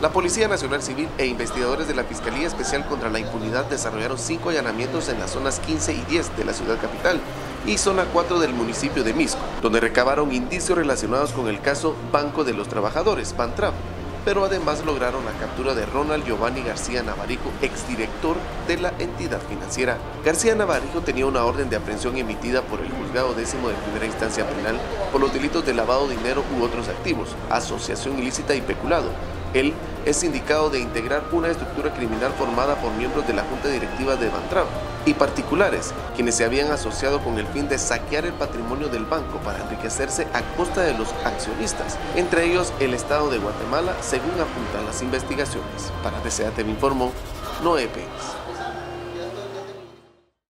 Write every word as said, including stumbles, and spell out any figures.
La Policía Nacional Civil e investigadores de la Fiscalía Especial contra la Impunidad desarrollaron cinco allanamientos en las zonas quince y diez de la ciudad capital y zona cuatro del municipio de Misco, donde recabaron indicios relacionados con el caso Banco de los Trabajadores, Bantrab, pero además lograron la captura de Ronald Giovanni García Navarijo, exdirector de la entidad financiera. García Navarijo tenía una orden de aprehensión emitida por el juzgado décimo de primera instancia penal por los delitos de lavado de dinero u otros activos, asociación ilícita y peculado. Él es sindicado de integrar una estructura criminal formada por miembros de la Junta Directiva de Bantrab y particulares, quienes se habían asociado con el fin de saquear el patrimonio del banco para enriquecerse a costa de los accionistas, entre ellos el Estado de Guatemala, según apuntan las investigaciones. Para D C A T V informó Noé Pérez.